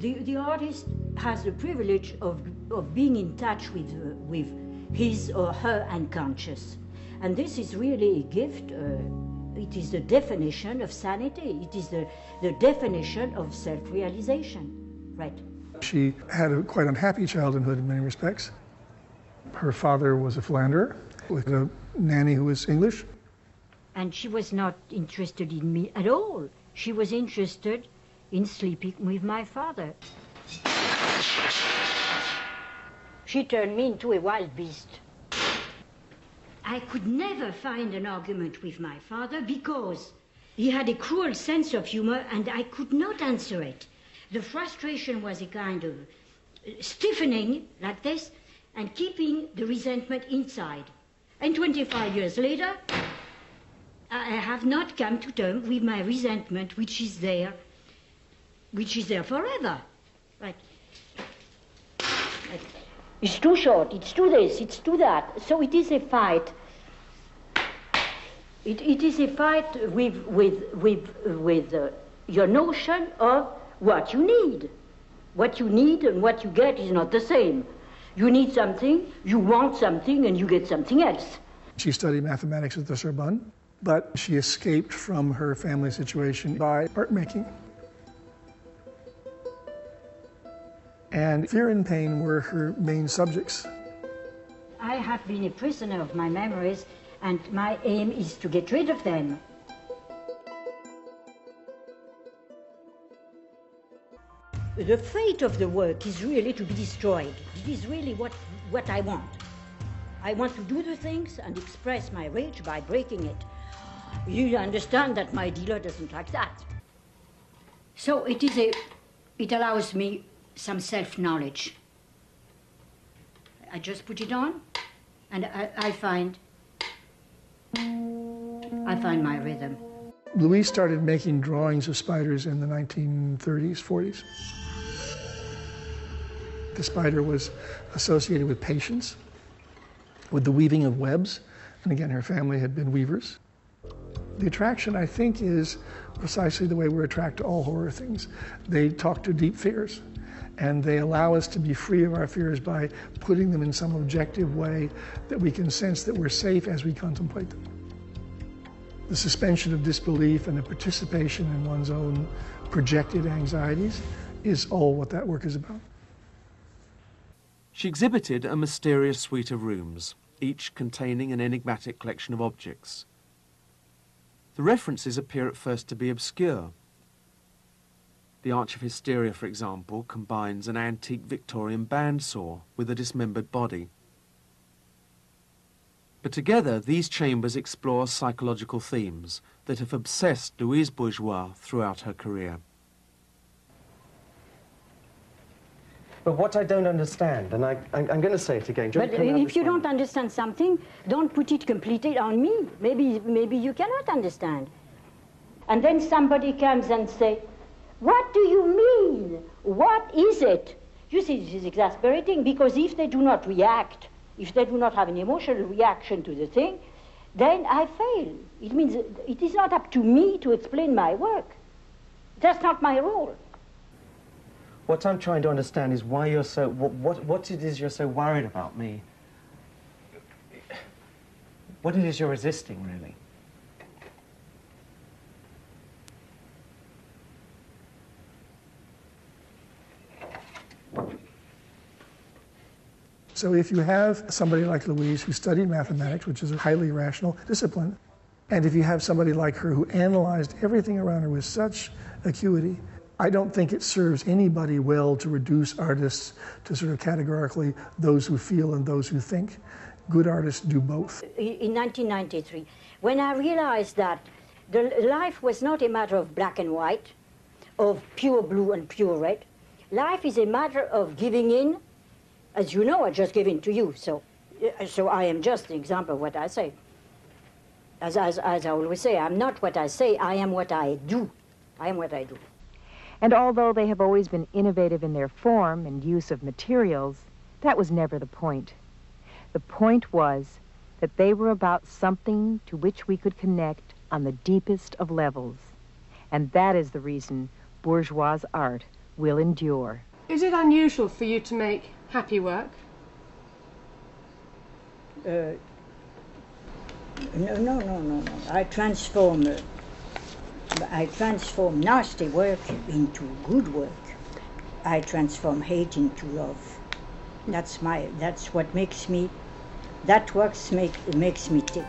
the artist has the privilege of being in touch with his or her unconscious. And this is really a gift. It is the definition of sanity. It is the definition of self-realization, right? She had a quite unhappy childhood in many respects. Her father was a philanderer with a nanny who was English. And she was not interested in me at all. She was interested in sleeping with my father. She turned me into a wild beast. I could never find an argument with my father because he had a cruel sense of humor and I could not answer it. The frustration was a kind of stiffening like this and keeping the resentment inside. And 25 years later, I have not come to terms with my resentment, which is there forever. Right. It's too short, it's too this, it's too that. So it is a fight. It is a fight with your notion of what you need. What you need and what you get is not the same. You need something, you want something, and you get something else. She studied mathematics at the Sorbonne, but she escaped from her family situation by art making. And fear and pain were her main subjects. I have been a prisoner of my memories, and my aim is to get rid of them. The fate of the work is really to be destroyed. It is really what I want. I want to do the things and express my rage by breaking it. You understand that my dealer doesn't like that. So it allows me some self-knowledge. I just put it on, and I find my rhythm. Louise started making drawings of spiders in the 1930s, 40s. The spider was associated with patience, with the weaving of webs, and again, her family had been weavers. The attraction, I think, is precisely the way we're attracted to all horror things. They talk to deep fears, and they allow us to be free of our fears by putting them in some objective way that we can sense that we're safe as we contemplate them. The suspension of disbelief and the participation in one's own projected anxieties is all what that work is about. She exhibited a mysterious suite of rooms, each containing an enigmatic collection of objects. The references appear at first to be obscure. The Arch of Hysteria, for example, combines an antique Victorian bandsaw with a dismembered body. But together, these chambers explore psychological themes that have obsessed Louise Bourgeois throughout her career. But what I don't understand, and I'm going to say it again. But if you don't understand something, don't put it completely on me. Maybe you cannot understand. And then somebody comes and says, "What do you mean? What is it?" You see, this is exasperating, because if they do not react, if they do not have an emotional reaction to the thing, then I fail. It means it is not up to me to explain my work. That's not my role. What I'm trying to understand is why you're so... What it is you're so worried about me. What it is you're resisting, really. So if you have somebody like Louise who studied mathematics, which is a highly rational discipline, and if you have somebody like her who analyzed everything around her with such acuity, I don't think it serves anybody well to reduce artists to sort of categorically those who feel and those who think. Good artists do both. In 1993, when I realized that the life was not a matter of black and white, of pure blue and pure red, life is a matter of giving in. As you know, I just gave in to you, so I am just an example of what I say. As I always say, I'm not what I say, I am what I do. I am what I do. And although they have always been innovative in their form and use of materials, that was never the point. The point was that they were about something to which we could connect on the deepest of levels. And that is the reason Bourgeois' art will endure. Is it unusual for you to make happy work? No. I transform nasty work into good work. I transform hate into love. That's what makes me tick.